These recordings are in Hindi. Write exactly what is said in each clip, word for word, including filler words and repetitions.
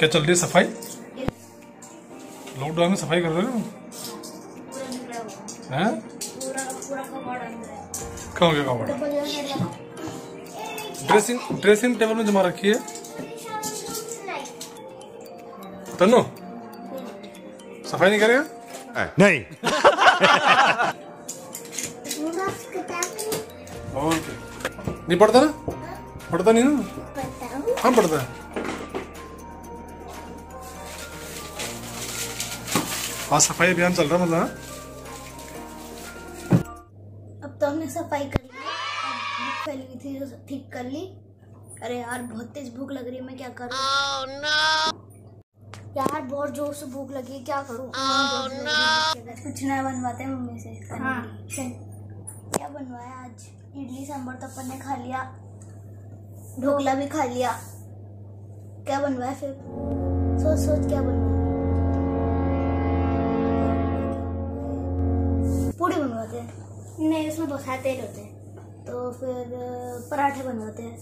क्या चल रही है सफाई? लॉकडाउन में सफाई कर रहे हो? हैं? कहाँ गया कबाड़? ड्रेसिंग ड्रेसिंग टेबल में जमा रखी है। तनु सफाई नहीं करेगा? नहीं। ओके, नहीं पढ़ता ना? पढ़ता नहीं ना? हाँ पढ़ता है। आज सफाई अभियान चल रहा है मतलब। अब तो हमने सफाई कर ली, भूख फैली हुई थी जो ठीक कर ली। अरे यार बहुत तेज भूख लग रही है, मैं क्या करूं? oh, no. यार बहुत जोर से भूख लगी है, क्या करूं? oh, no. कुछ नया बनवाते हैं मम्मी से। हाँ। क्या बनवाया आज? इडली सांभर तो अपन ने खा लिया, ढोकला भी खा लिया। क्या बनवाया फिर? सोच सोच क्या बनवाया। पूड़ी बनवाते हैं। नहीं, उसमें बहुत सारे तेल होते हैं। तो फिर पराठे बनवाते हैं,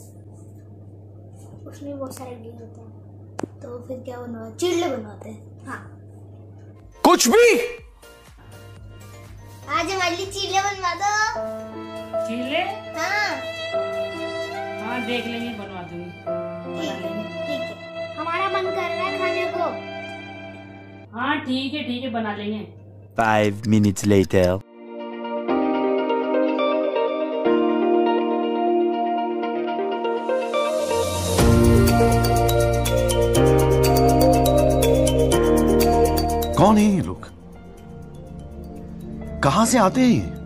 उसमें बहुत सारे घी होते हैं। तो फिर क्या बनवाते? चिल्ले बनवाते हैं। हाँ कुछ भी। आज हमारे लिए चिल्ले बनवा दो। चिल्ले? हाँ हाँ देख लेंगे, बनवा दूंगी। ठीक है ठीक है, हमारा मन कर रहा है खाने को। हाँ ठीक है ठीक है, बना लेंगे। Five minutes later. कौन है ये लोग? कहां से आते हैं ये?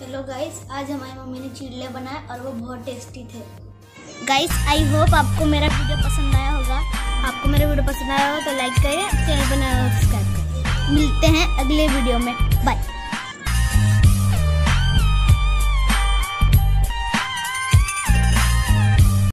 हेलो गाइस, आज हमारी मम्मी ने चिल्ले बनाए और वो बहुत टेस्टी थे। गाइस आई होप आपको मेरा वीडियो पसंद आया होगा। आपको मेरा वीडियो पसंद आया हो तो लाइक करें, चैनल पर नए हो सब्सक्राइब करें। मिलते हैं अगले वीडियो में, बाय।